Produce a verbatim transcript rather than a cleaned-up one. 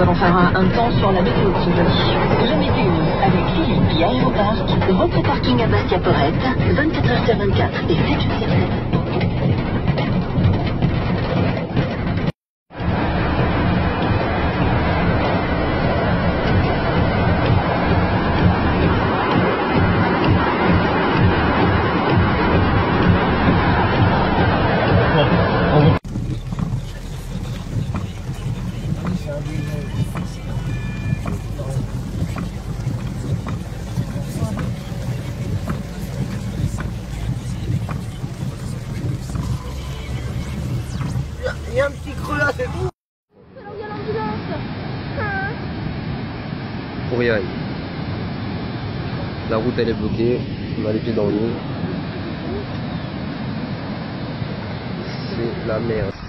nous allons faire un, un temps sur la météo de ce jeudi. La météo avec Philippe Aéropark, votre parking à Bastia-Porette, vingt-quatre heures sur vingt-quatre et sept jours sur sept. Il y a un petit creux là, c'est tout. C'est là où il y a l'ambulance. Pour y aller. La route elle est bloquée, on a les pieds dans l'eau. C'est la merde.